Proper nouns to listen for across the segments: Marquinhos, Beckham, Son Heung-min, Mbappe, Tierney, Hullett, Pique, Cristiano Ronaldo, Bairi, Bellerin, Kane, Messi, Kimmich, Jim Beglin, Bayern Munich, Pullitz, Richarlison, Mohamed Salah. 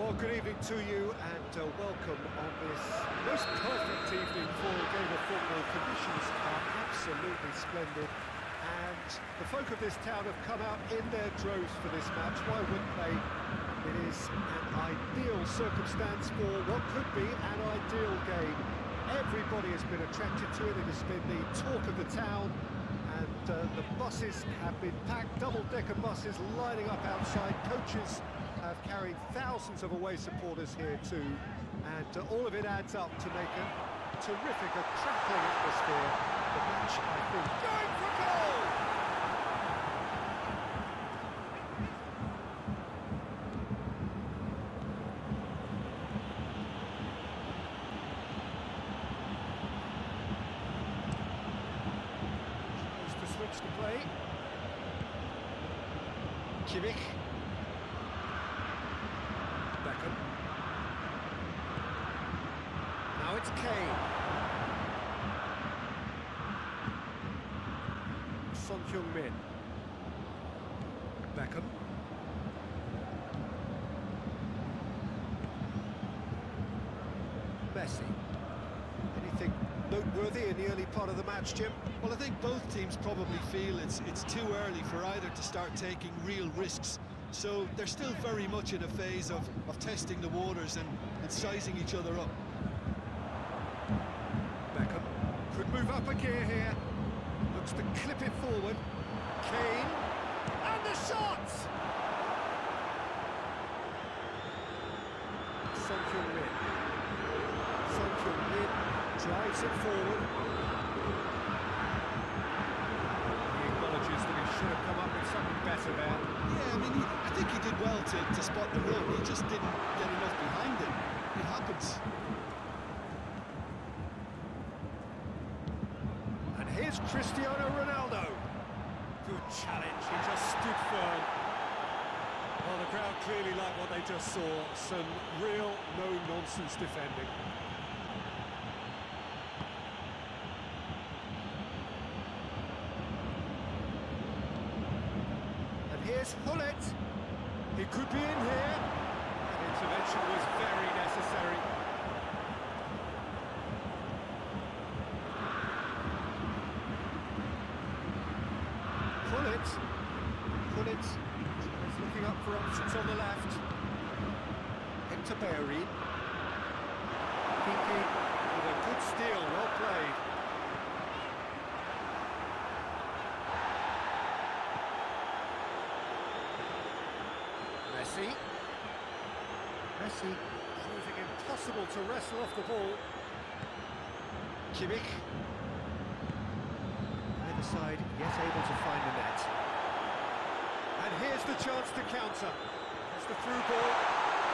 Well, good evening to you and welcome on this most perfect evening for a game of football. Conditions are absolutely splendid, and the folk of this town have come out in their droves for this match. Why wouldn't they? It is an ideal circumstance for what could be an ideal game. Everybody has been attracted to it. It has been the talk of the town, and the buses have been packed, double-decker buses lining up outside. Coaches have carried thousands of away supporters here too, and all of it adds up to make a terrific, a crackling atmosphere. The match, I think, going for goal! Tries to switch the play. Kimmich. Beckham. Now it's Kane. Son Heung-min. Beckham. Messi. Anything noteworthy in the early part of the match, Jim? Well, I think both teams probably feel it's too early for either to start taking real risks. So they're still very much in a phase of testing the waters and sizing each other up. Beckham could move up a gear here. Looks to clip it forward. Kane. And the shot! Son Heung-min. Son Heung-min drives it forward. He acknowledges that he should have come up with something better there. Yeah, I mean, I think he did well to spot the run. He just didn't get enough behind it. It happens. And here's Cristiano Ronaldo. Good challenge. He just stood firm. Well, the crowd clearly liked what they just saw. Some real no-nonsense defending. Here's Hullett. He could be in here. That intervention was very necessary. Pullitz. Pullitz is looking up for options on the left. Into Bairi. Pique with a good steal. Well played. Messi proving impossible to wrestle off the ball. Kimmich. Either side yet able to find the net. And here's the chance to counter. It's the through ball.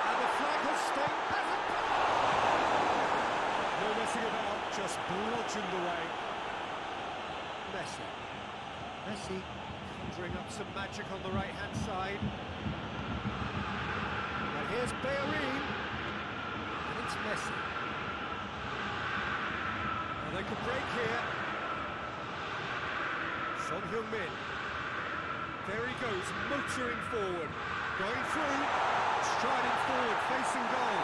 And the flag has stayed. No messing about, just bludgeoned away. Messi. Messi conjuring up some magic on the right-hand side. Here's Bellerin, and it's Messi. Well, they could break here. Son Heung-min. There he goes, motoring forward. Going through, striding forward, facing goal.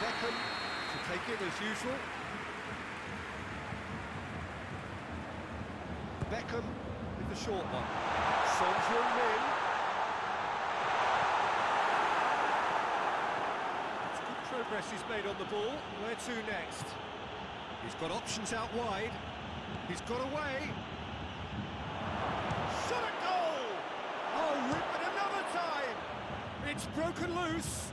Beckham to take it as usual. Beckham with the short one. Son Heung-min. Progress he's made on the ball. Where to next? He's got options out wide. He's got away. Shot a goal! Oh, rip it another time! It's broken loose.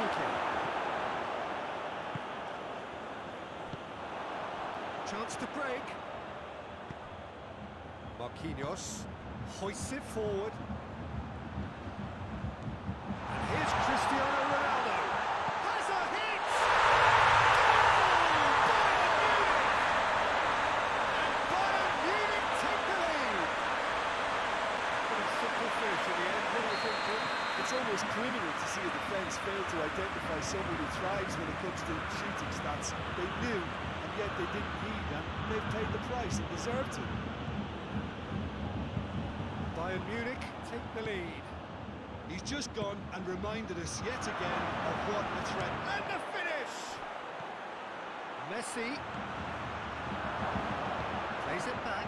Pique. Chance to break. Marquinhos hoists it forward. And here's Cristiano Ronaldo. Has a hit! Goal! Bayern Munich! And Bayern Munich take the lead! What a simple finish in the end, what I think. It's almost criminal to see a defence fail to identify someone who thrives when it comes to shooting stats. They knew, and said they didn't need them, and they've paid the price and deserved it. Bayern Munich take the lead. He's just gone and reminded us yet again of what a threat. And the finish! Messi plays it back.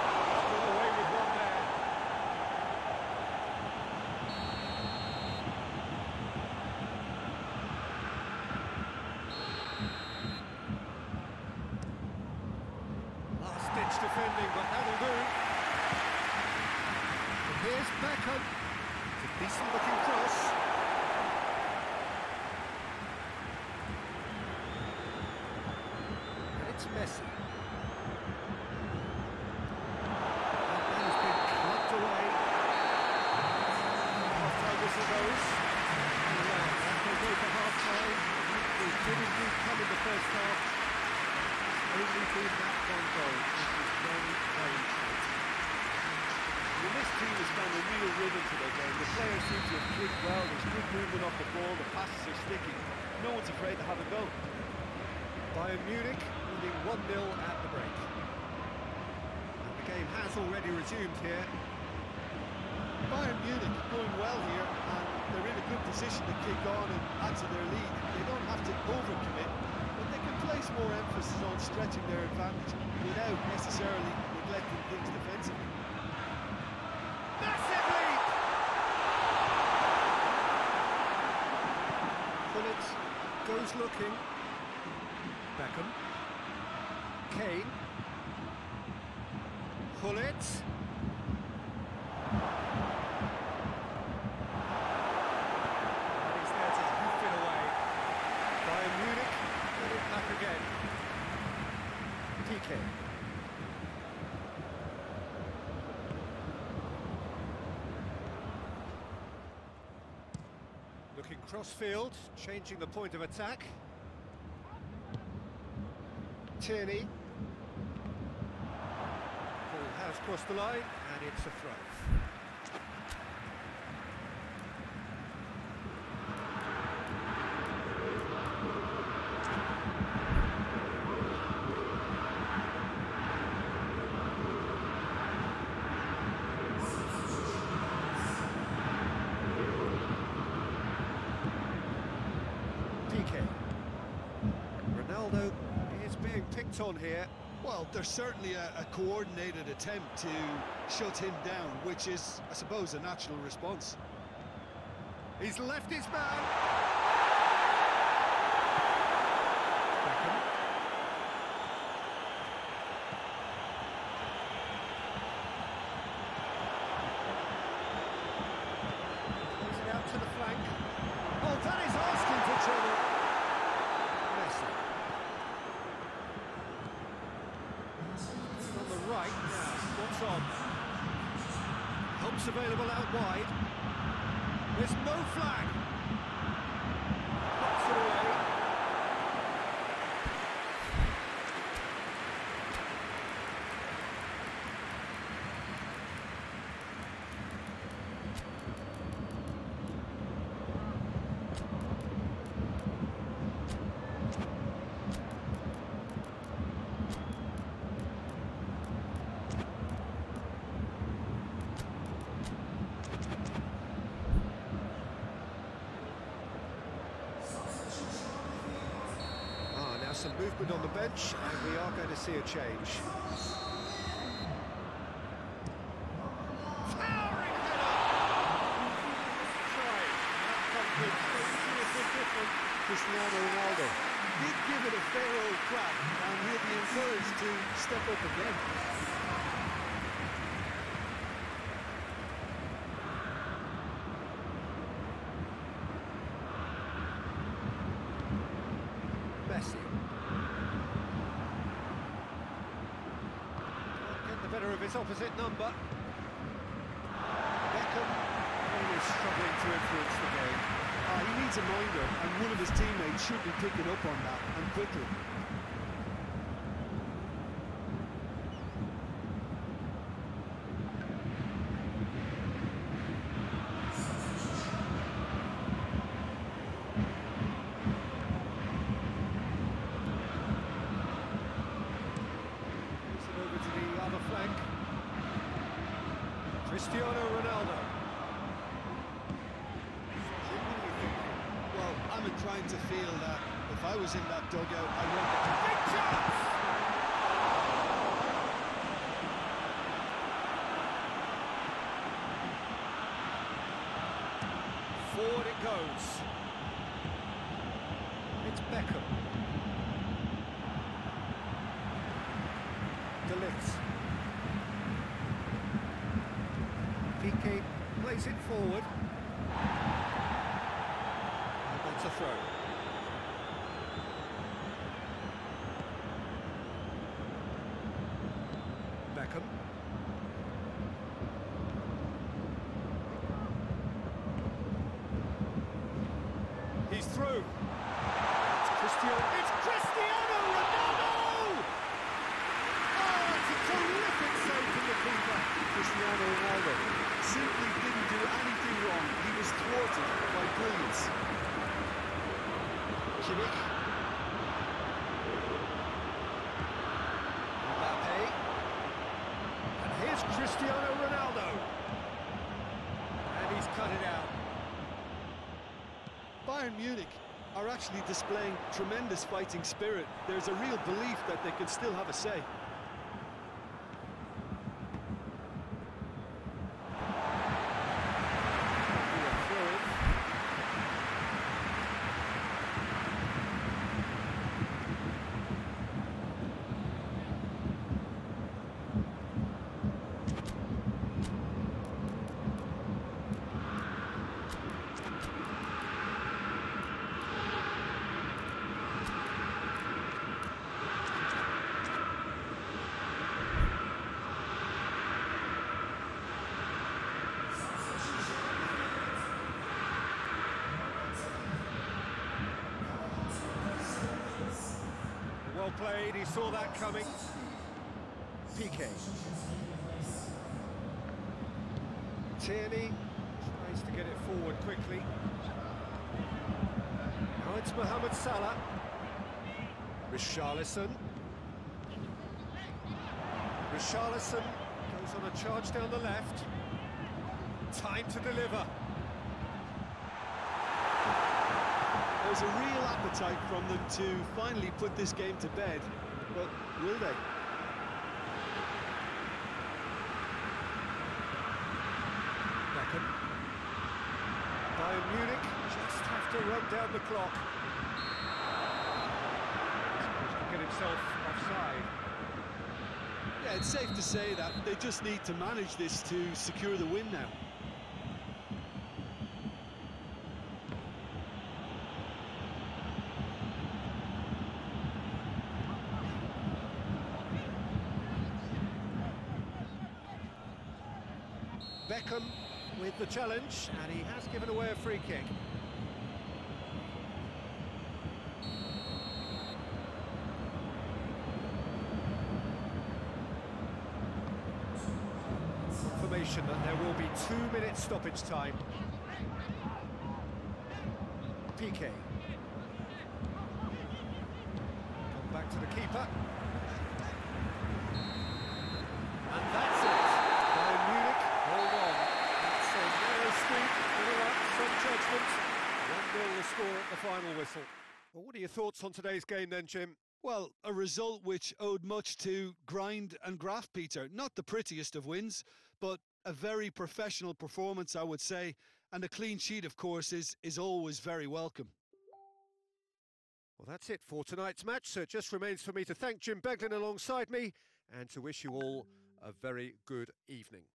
Got away with one there. Last-ditch defending, but that'll do. And here's Beckham. It's a decent-looking cross. Messi. That ball has been knocked away. Half-time whistle goes. As they go for half-time, they didn't do come in the first half. Only been that one goal, which is very, very tight. Well, this team has found a real rhythm to their game. The players seem to have kicked well, there's good movement off the ball, the passes are sticking. No one's afraid to have a go. Bayern Munich. 1-0 at the break. And the game has already resumed here. Bayern Munich going well here, and they're in a good position to kick on and add to their lead. They don't have to overcommit, but they can place more emphasis on stretching their advantage without necessarily neglecting things defensively. Massive lead! Pullitz goes looking. Beckham. Kane, Hullett, he's there to hoof it away. Bayern Munich, put it back again. Pique. Looking cross-field, changing the point of attack. Tierney. Has crossed the line, and it's a throw. Pique. Ronaldo is being picked on here. Well, there's certainly a coordinated attempt to shut him down, which is, I suppose, a natural response. He's left his man. Beckham. Plays it out to the flank. Oh, that is asking for trouble. Messi. Right now, what's on? Help's available out wide. There's no flag. Knocks it away. Some movement on the bench, and we are going to see a change. Towering head up! Cristiano Ronaldo did give it a fair old crack, and he'll be encouraged to step up again. Better of his opposite number. Beckham is struggling to influence the game. He needs a minder, and one of his teammates should be picking up on that, and quickly. Cristiano Ronaldo. Well, I'm trying to feel that if I was in that dugout, I want to big chance! Forward it goes. It's Beckham. Pullitz. Pique plays it forward. And that's a throw. Beckham. He's through. It's Cristiano. It's Cristiano Ronaldo! Oh, that's a terrific save from the keeper. Cristiano Ronaldo simply didn't do anything wrong. He was thwarted by Pullitz. Kimmich. Mbappe. And here's Cristiano Ronaldo. And he's cut it out. Bayern Munich are actually displaying tremendous fighting spirit. There's a real belief that they can still have a say. Well played, he saw that coming. Pique. Tierney tries to get it forward quickly. Now it's Mohamed Salah. Richarlison. Richarlison goes on a charge down the left. Time to deliver. There's a real appetite from them to finally put this game to bed, but will they? Beckham. Bayern Munich just have to run down the clock. Supposed to get himself offside. Yeah, it's safe to say that they just need to manage this to secure the win now. Beckham with the challenge, and he has given away a free kick. Information that there will be 2 minutes stoppage time. Pique. Come back to the keeper. And that's judgment. 1-0 the score at the final whistle. Well, what are your thoughts on today's game then, Jim? Well, a result which owed much to grind and graft, Peter. Not the prettiest of wins, but a very professional performance, I would say. And a clean sheet, of course, is always very welcome. Well, that's it for tonight's match. So it just remains for me to thank Jim Beglin alongside me and to wish you all a very good evening.